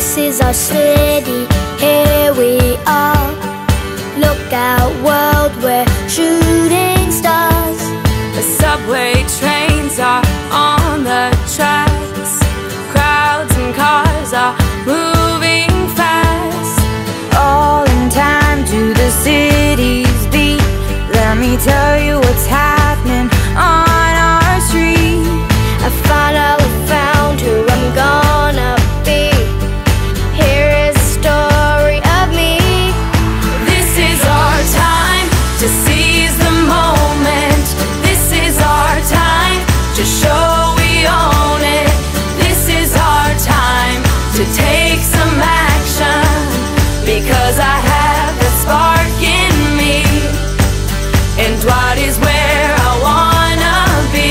places are steady. Here we are. Look out, world, we're shooting stars. The subway trains are on the tracks. Crowds and cars are moving fast. All in time to the city's beat. Let me tell you what's happening on our street. I follow a found who I'm gonna be. Here is a story of me. This is our time to seize the moment. This is our time to show we own it. This is our time to take some action, because I have the spark in me, and what is where I wanna be.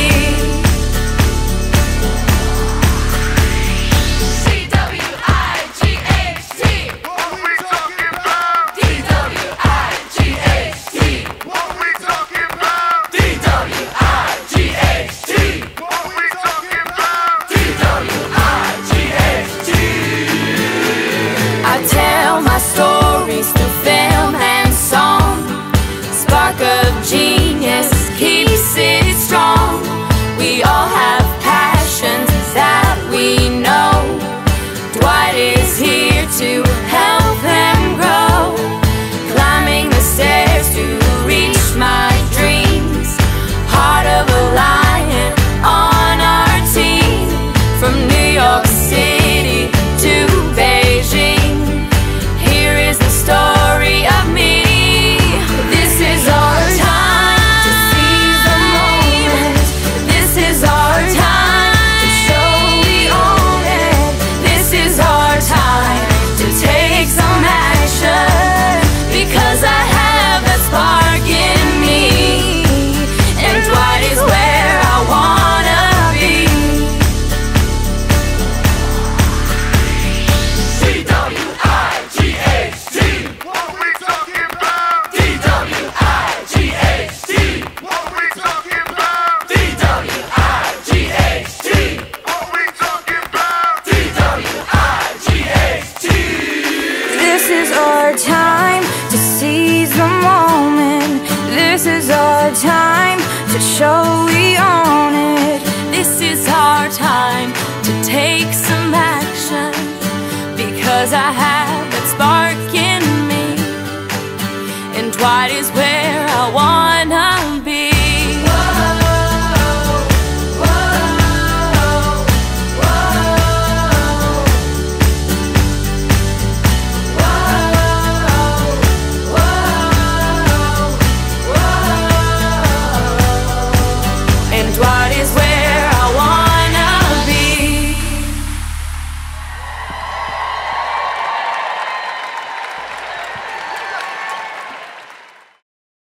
I